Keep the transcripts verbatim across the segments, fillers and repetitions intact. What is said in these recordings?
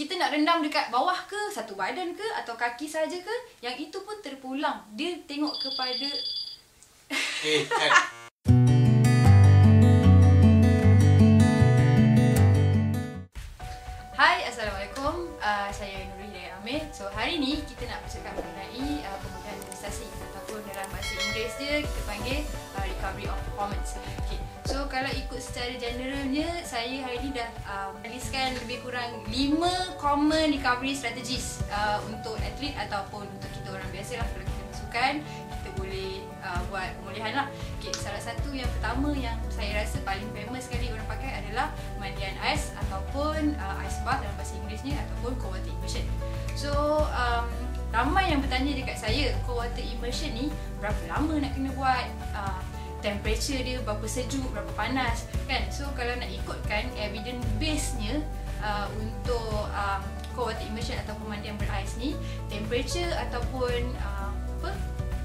kita nak rendam dekat bawah ke, satu badan ke, atau kaki saja ke, yang itu pun terpulang. Dia tengok kepada eh, eh. Hai, Assalamualaikum. Uh, saya Nurul Hidayat Amir. So, hari ni kita nak bercakap mengenai uh, pemulihan prestasi ataupun dalam bahasa Inggeris dia kita panggil uh, recovery of performance. Okay. So, kalau ikut secara generalnya, saya hari ni dah uh, menuliskan lebih kurang lima common recovery strategies uh, untuk atlet ataupun untuk kita orang biasa lah. Kalau kita bersukan, kita boleh uh, buat pemulihan lah. Okay, salah satu yang pertama yang saya rasa paling famous sekali orang pakai adalah mandian ais ataupun uh, ice bath dalam bahasa Inggerisnya, ataupun cold water immersion. So, um, ramai yang bertanya dekat saya, cold water immersion ni berapa lama nak kena buat? Uh, temperature dia berapa sejuk, berapa panas, kan? So kalau nak ikutkan evidence base-nya uh, untuk um, cold water immersion ataupun mandi yang berais ni, temperature ataupun uh, apa,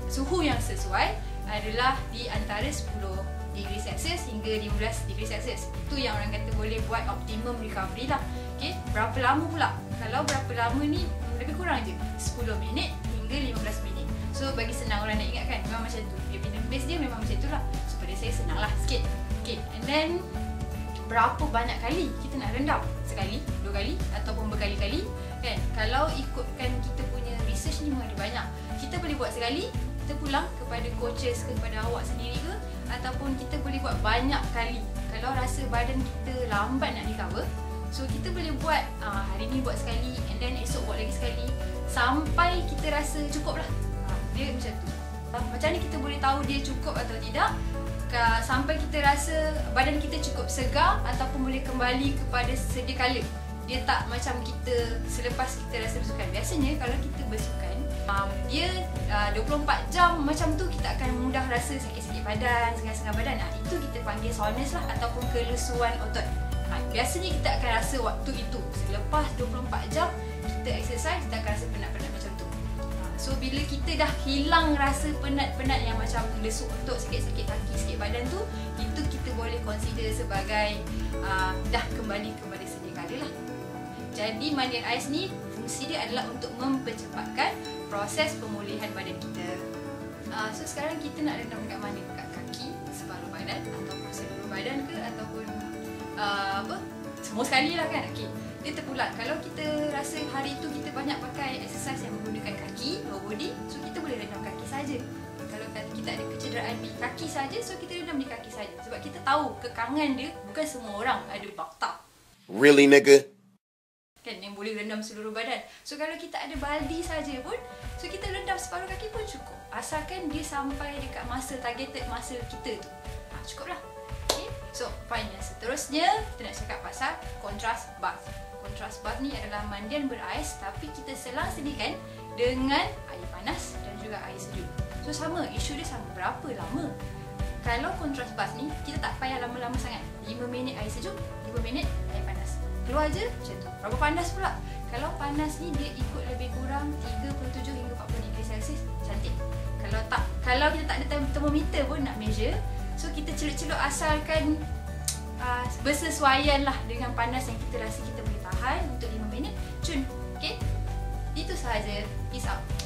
suhu yang sesuai adalah di antara sepuluh degree Celsius hingga lima belas degree Celsius. Itu yang orang kata boleh buat optimum recovery lah. Okay, berapa lama pula? Kalau berapa lama ni, lebih kurang je sepuluh minit hingga lima belas minit. So, bagi senang orang nak ingat kan, memang macam tu. Evidence base dia memang macam tu lah. So, pada saya senang lah sikit. Okay, and then berapa banyak kali kita nak rendam? Sekali, dua kali ataupun berkali-kali, kan? Kalau ikutkan kita punya research ni memang ada banyak. Kita boleh buat sekali, kita pulang kepada coaches ke, kepada awak sendiri ke, ataupun kita boleh buat banyak kali. Kalau rasa badan kita lambat nak recover, so kita boleh buat uh, hari ni buat sekali and then esok buat lagi sekali sampai kita rasa cukup lah. Dia macam tu. Macam ni kita boleh tahu dia cukup atau tidak sampai kita rasa badan kita cukup segar ataupun boleh kembali kepada sedia kala. Dia tak macam kita selepas kita rasa bersukan. Biasanya kalau kita bersukan, dia dua puluh empat jam macam tu kita akan mudah rasa sakit-sakit badan, sengat-sengat badan. Itu kita panggil soreness lah ataupun kelesuan otot. Biasanya kita akan rasa waktu itu. Selepas dua puluh empat jam kita exercise, kita akan rasa penat-penat macam tu. So, bila kita dah hilang rasa penat-penat yang macam lesuk otot, sikit-sikit kaki, sikit badan tu, itu kita boleh consider sebagai uh, dah kembali kepada sedia kala lah. Jadi, mandi ais ni, fungsi dia adalah untuk mempercepatkan proses pemulihan badan kita. Uh, so, sekarang kita nak rendam dekat mana? Dekat kaki, separuh badan, ataupun seluruh badan ke, ataupun uh, apa? Semua sekali lah kan? Okay. Dia terpulang. Kalau kita rasa hari tu kita banyak pakai exercise yang menggunakan kaki, lower body, so kita boleh rendam kaki saja. Kalau kita ada kecederaan di kaki saja, so kita rendam di kaki saja. Sebab kita tahu kekangan dia bukan semua orang ada bakta. Really nigga? Kan, yang boleh rendam seluruh badan. So kalau kita ada baldi saja pun, so kita rendam separuh kaki pun cukup. Asalkan dia sampai dekat muscle targeted muscle kita tu. Ha, cukuplah. Okay. So, point yang seterusnya kita nak cakap pasal contrast bath. Contrast bath ni adalah mandian berais tapi kita selang sediakan dengan air panas dan juga air sejuk. So sama, isu dia sama, berapa lama? Kalau contrast bath ni, kita tak payah lama-lama sangat. lima minit air sejuk, lima minit air panas. Keluar je macam tu. Berapa panas pula? Kalau panas ni dia ikut lebih kurang tiga puluh tujuh hingga empat puluh degree Celsius, cantik. Kalau tak, kalau kita tak ada termometer pun nak measure, so kita celup-celup asalkan Uh, bersesuaian lah dengan panas yang kita rasa kita boleh tahan untuk lima minit. Cun, okay? Itu sahaja. Peace out.